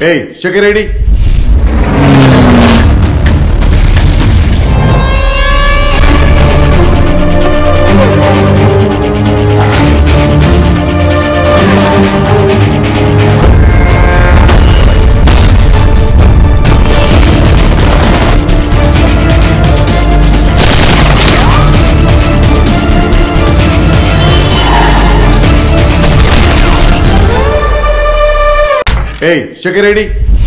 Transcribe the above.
Hey, shake it ready. Hey, shake it ready.